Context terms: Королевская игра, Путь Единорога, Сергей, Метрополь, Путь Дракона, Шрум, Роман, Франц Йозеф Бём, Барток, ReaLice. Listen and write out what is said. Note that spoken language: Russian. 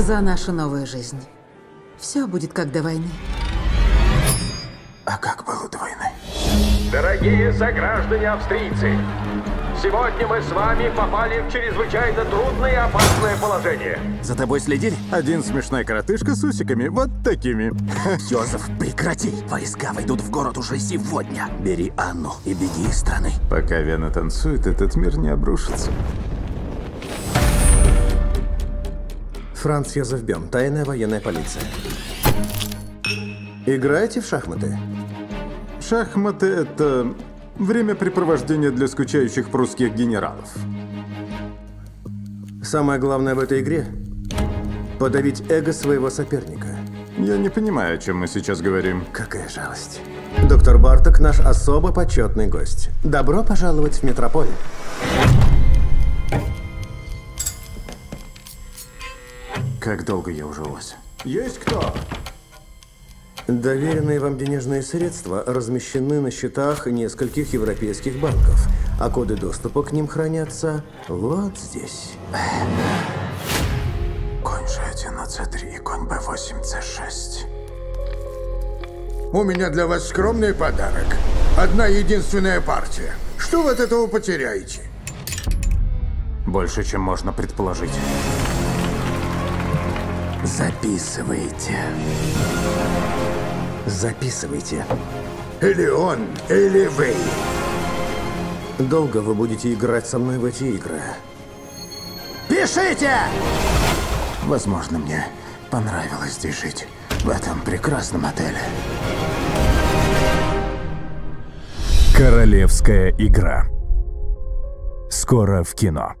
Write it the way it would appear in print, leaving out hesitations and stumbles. за нашу новую жизнь. Все будет как до войны. А как было до войны? Дорогие сограждане австрийцы, сегодня мы с вами попали в чрезвычайно трудное и опасное положение. За тобой следили? Один смешной коротышка с усиками, вот такими. Йозеф, прекрати! Войска войдут в город уже сегодня. Бери Анну и беги из страны. Пока Вена танцует, этот мир не обрушится. Франц Йозеф Бём, тайная военная полиция. Играете в шахматы? Шахматы — это... времяпрепровождение для скучающих прусских генералов. Самое главное в этой игре — подавить эго своего соперника. Я не понимаю, о чем мы сейчас говорим. Какая жалость. Доктор Барток — наш особо почетный гость. Добро пожаловать в метрополь. Как долго я уже у вас? Есть кто? Доверенные вам денежные средства размещены на счетах нескольких европейских банков, а коды доступа к ним хранятся вот здесь. Конь G1, C3 и конь B8, C6. У меня для вас скромный подарок. Одна единственная партия. Что вы от этого потеряете? Больше, чем можно предположить. Записывайте. Записывайте. Или он, или вы. Долго вы будете играть со мной в эти игры? Пишите! Возможно, мне понравилось здесь жить, в этом прекрасном отеле. Королевская игра. Скоро в кино.